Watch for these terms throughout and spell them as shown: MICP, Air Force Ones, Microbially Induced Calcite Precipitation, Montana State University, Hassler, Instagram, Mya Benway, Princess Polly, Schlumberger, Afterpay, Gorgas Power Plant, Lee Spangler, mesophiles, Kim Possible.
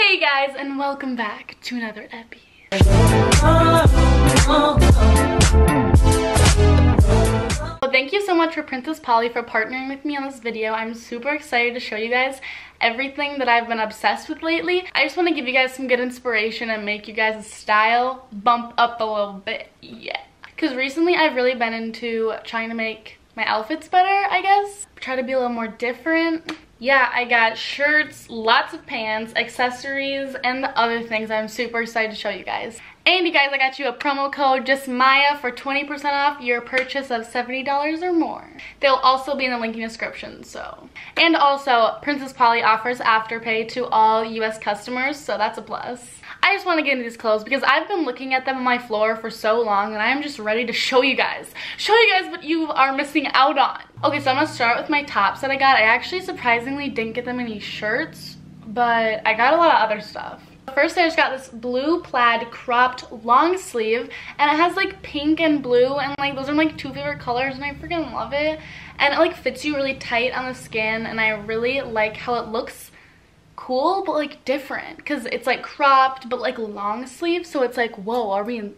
Hey guys, and welcome back to another epi. Well, thank you so much for Princess Polly for partnering with me on this video. I'm super excited to show you guys everything that I've been obsessed with lately. I just want to give you guys some good inspiration and make you guys' style bump up a little bit, yeah. Because recently I've really been into trying to make my outfits better, I guess. Try to be a little more different. Yeah, I got shirts, lots of pants, accessories, and the other things I'm super excited to show you guys. And you guys, I got you a promo code, just Mya, for 20% off your purchase of $70 or more. They'll also be in the link in the description, so. And also, Princess Polly offers Afterpay to all US customers, so that's a plus. I just want to get into these clothes because I've been looking at them on my floor for so long and I'm just ready to show you guys what you are missing out on. Okay, so I'm gonna start with my tops that I got. I actually surprisingly didn't get them any shirts, but I got a lot of other stuff. First, I just got this blue plaid cropped long sleeve, and it has like pink and blue, and like those are my two favorite colors, and I freaking love it. And it like fits you really tight on the skin, and I really like how it looks cool, but like different, because it's like cropped, but like long sleeve, so it's like, whoa, are we in...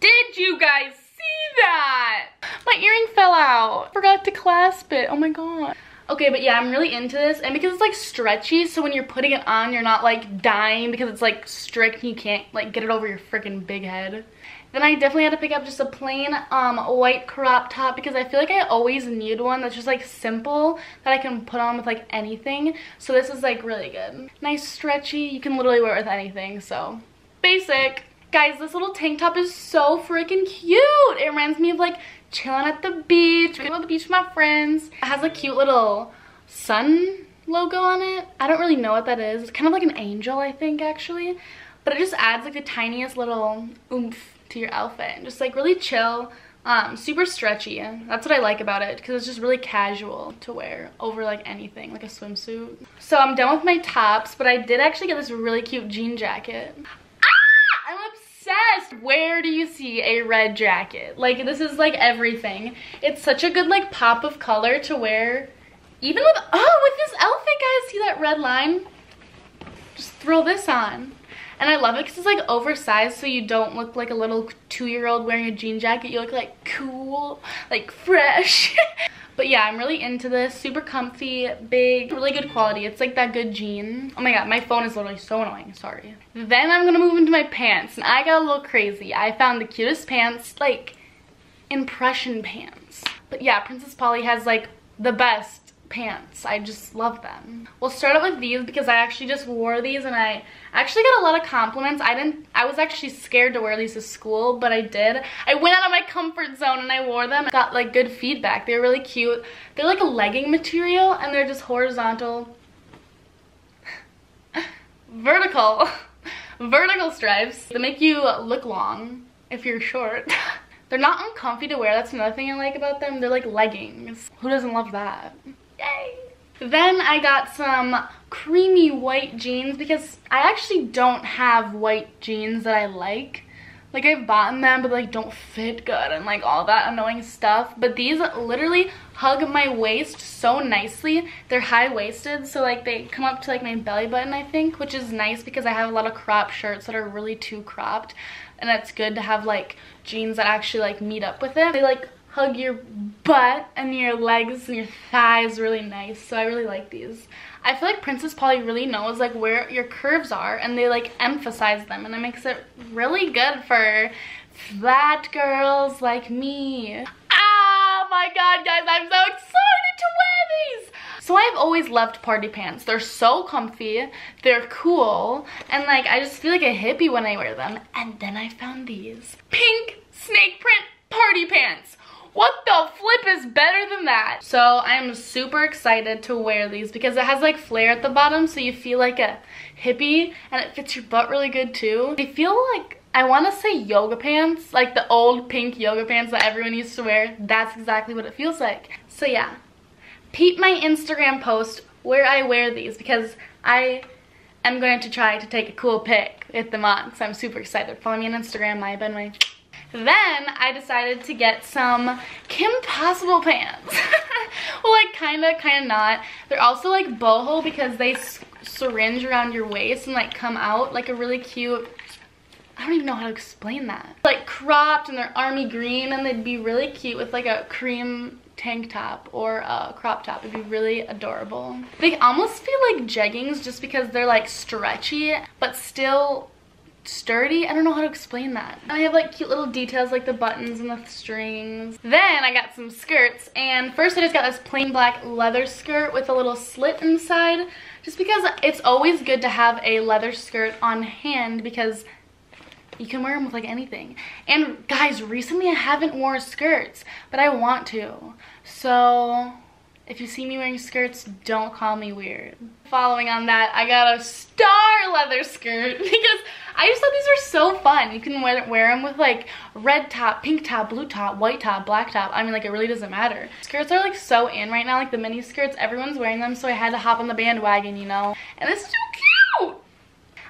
Did you guys see that? My earring fell out. Forgot to clasp it. Oh my god. Okay, but yeah, I'm really into this, and because it's like stretchy, so when you're putting it on, you're not like dying because it's like strict and you can't like get it over your freaking big head. Then I definitely had to pick up just a plain white crop top because I feel like I always need one that's just like simple that I can put on with like anything. So this is like really good. Nice, stretchy. You can literally wear it with anything, so basic. Guys, this little tank top is so freaking cute. It reminds me of like chilling at the beach, going to the beach with my friends. It has a cute little sun logo on it. I don't really know what that is. It's kind of like an angel, I think, actually. But it just adds like the tiniest little oomph to your outfit. And just like really chill, super stretchy. That's what I like about it because it's just really casual to wear over like anything, like a swimsuit. So I'm done with my tops, but I did actually get this really cute jean jacket. Where do you see a red jacket? Like, this is like everything. It's such a good like pop of color to wear, even with, oh, with this outfit, guys. See that red line? Just throw this on. And I love it because it's like oversized, so you don't look like a little two-year-old wearing a jean jacket. You look like cool, like fresh. But yeah, I'm really into this. Super comfy, big, really good quality. It's like that good jean. Oh my god, my phone is literally so annoying. Sorry. Then I'm gonna move into my pants. And I got a little crazy. I found the cutest pants, like impression pants. But yeah, Princess Polly has like the best pants. I just love them. We'll start out with these because I actually just wore these and I actually got a lot of compliments. I was actually scared to wear these to school, but I did. I went out of my comfort zone and I wore them. I got like good feedback. They're really cute. They're like a legging material and they're just horizontal, vertical stripes. They make you look long if you're short. They're not uncomfy to wear. That's another thing I like about them. They're like leggings. Who doesn't love that? Yay! Then I got some creamy white jeans because I actually don't have white jeans that I like. Like, I've bought them, but like don't fit good and like all that annoying stuff. But these literally hug my waist so nicely. They're high-waisted, so like they come up to like my belly button, I think, which is nice because I have a lot of crop shirts that are really too cropped. And it's good to have like jeans that actually like meet up with it. They like hug your butt and your legs and your thighs really nice, so I really like these. I feel like Princess Polly really knows like where your curves are and they like emphasize them, and it makes it really good for fat girls like me. Oh my god, guys, I'm so excited to wear these! So I've always loved party pants. They're so comfy, they're cool, and like I just feel like a hippie when I wear them. And then I found these. Pink snake print party pants! What the flip is better than that? So I'm super excited to wear these because it has like flare at the bottom, so you feel like a hippie, and it fits your butt really good too. They feel like, I want to say yoga pants, like the old pink yoga pants that everyone used to wear. That's exactly what it feels like. So yeah, peep my Instagram post where I wear these because I am going to try to take a cool pic with them on because I'm super excited. Follow me on Instagram, Mya Benway. Then I decided to get some Kim Possible pants. Well, like kinda not. They're also like boho because they syringe around your waist and like come out like a really cute, I don't even know how to explain that. Like cropped and they're army green and they'd be really cute with like a cream tank top or a crop top. It'd be really adorable. They almost feel like jeggings just because they're like stretchy but still sturdy. I don't know how to explain that. And I have like cute little details like the buttons and the strings. Then I got some skirts, and first I just got this plain black leather skirt with a little slit inside just because it's always good to have a leather skirt on hand because you can wear them with like anything. And guys, recently I haven't worn skirts, but I want to. So if you see me wearing skirts, don't call me weird. Following on that, I got a star leather skirt because I just thought these were so fun. You can wear them with like red top, pink top, blue top, white top, black top. I mean, like, it really doesn't matter. Skirts are like so in right now, like the mini skirts, everyone's wearing them, so I had to hop on the bandwagon, you know? And it's too cute.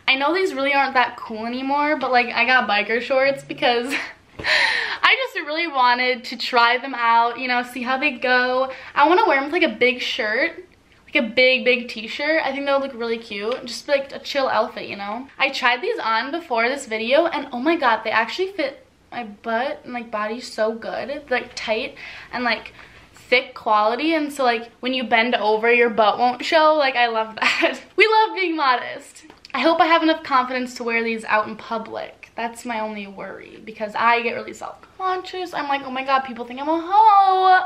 I know these really aren't that cool anymore, but like I got biker shorts because I just really wanted to try them out, you know, see how they go. I want to wear them with like a big shirt, like a big t-shirt. I think they'll look really cute. Just like a chill outfit, you know. I tried these on before this video and oh my god, they actually fit my butt and like body so good. They're like tight and like thick quality, and so like when you bend over your butt won't show. Like I love that. We love being modest. I hope I have enough confidence to wear these out in public. That's my only worry because I get really self-conscious. I'm like, oh my god, people think I'm a hoe.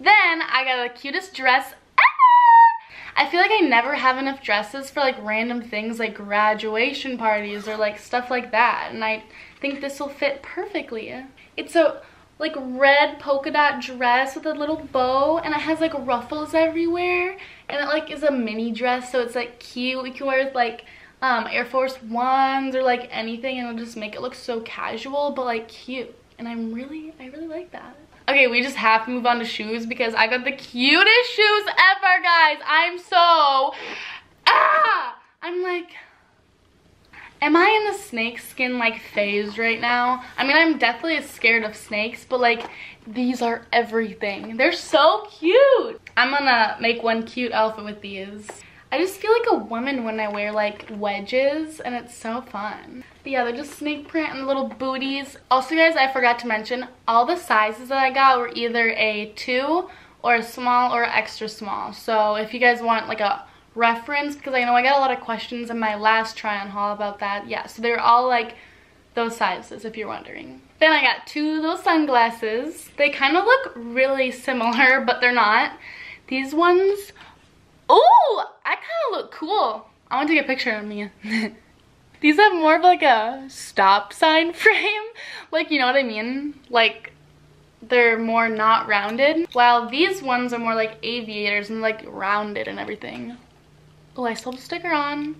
Then I got the cutest dress ever. I feel like I never have enough dresses for like random things like graduation parties or like stuff like that. And I think this will fit perfectly. It's a like red polka dot dress with a little bow and it has like ruffles everywhere. And it like is a mini dress, so it's like cute. We can wear it with like Air Force Ones or like anything and it'll just make it look so casual but like cute. And I really like that. Okay, we just have to move on to shoes because I got the cutest shoes ever, guys. I'm so, I'm like, am I in the snake skin like phase right now? I mean, I'm definitely scared of snakes, but like these are everything. They're so cute. I'm gonna make one cute outfit with these. I just feel like a woman when I wear like wedges and it's so fun. But yeah, they're just snake print and little booties. Also guys, I forgot to mention all the sizes that I got were either a 2 or a small or extra small. So if you guys want like a reference, because I know I got a lot of questions in my last try on haul about that. Yeah, so they're all like those sizes if you're wondering. Then I got two little sunglasses. They kind of look really similar, but they're not. These ones, oh, I kind of look cool. I want to take a picture of me. These have more of like a stop sign frame. Like, you know what I mean? Like, they're more not rounded. While these ones are more like aviators and like rounded and everything. Oh, I still have a sticker on.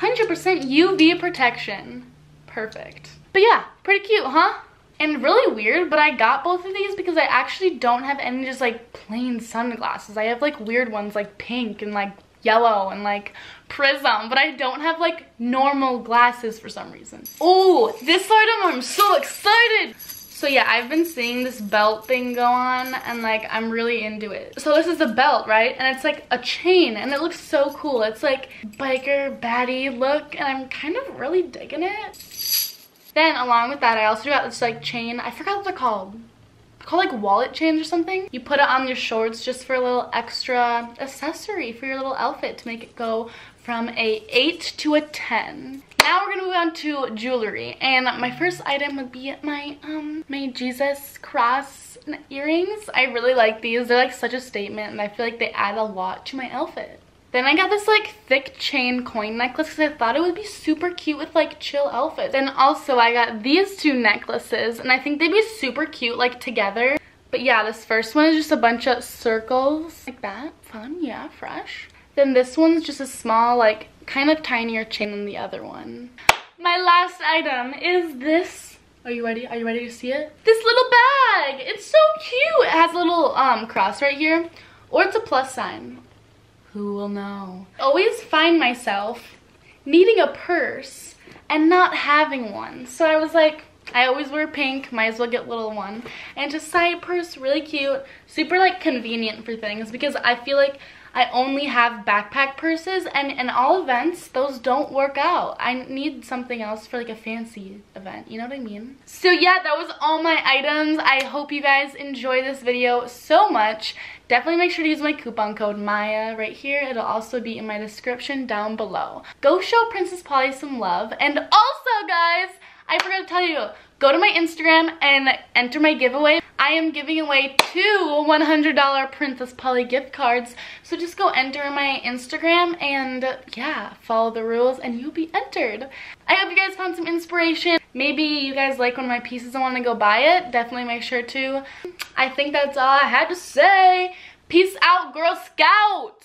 100% UV protection. Perfect. But yeah, pretty cute, huh? And really weird, but I got both of these because I actually don't have any just like plain sunglasses. I have like weird ones like pink and like yellow and like prism, but I don't have like normal glasses for some reason. Oh, this item, I'm so excited. So yeah, I've been seeing this belt thing go on and like I'm really into it. So this is a belt, right? And it's like a chain and it looks so cool. It's like biker baddie look and I'm kind of really digging it. Then along with that, I also got this like chain. I forgot what they're called. They're called like wallet chains or something. You put it on your shorts just for a little extra accessory for your little outfit to make it go from a 8 to a 10. Now we're gonna move on to jewelry, and my first item would be my Jesus cross earrings. I really like these. They're like such a statement and I feel like they add a lot to my outfit. Then I got this like thick chain coin necklace because I thought it would be super cute with like chill outfits. Then also I got these two necklaces and I think they'd be super cute like together. But yeah, this first one is just a bunch of circles like that. Fun, yeah, fresh. Then this one's just a small like kind of tinier chain than the other one. My last item is this. Are you ready? Are you ready to see it? This little bag. It's so cute. It has a little cross right here, or it's a plus sign. Who will know? I always find myself needing a purse and not having one. So I was like, I always wear pink, might as well get a little one. And it's a side purse, really cute, super like convenient for things because I feel like I only have backpack purses, and in all events, those don't work out. I need something else for like a fancy event, you know what I mean? So yeah, that was all my items. I hope you guys enjoy this video so much. Definitely make sure to use my coupon code Mya right here. It'll also be in my description down below. Go show Princess Polly some love. And also guys, I forgot to tell you, go to my Instagram and enter my giveaway. I am giving away two $100 Princess Polly gift cards. So just go enter my Instagram and yeah, follow the rules and you'll be entered. I hope you guys found some inspiration. Maybe you guys like one of my pieces and want to go buy it. Definitely make sure to. I think that's all I had to say. Peace out, Girl Scout!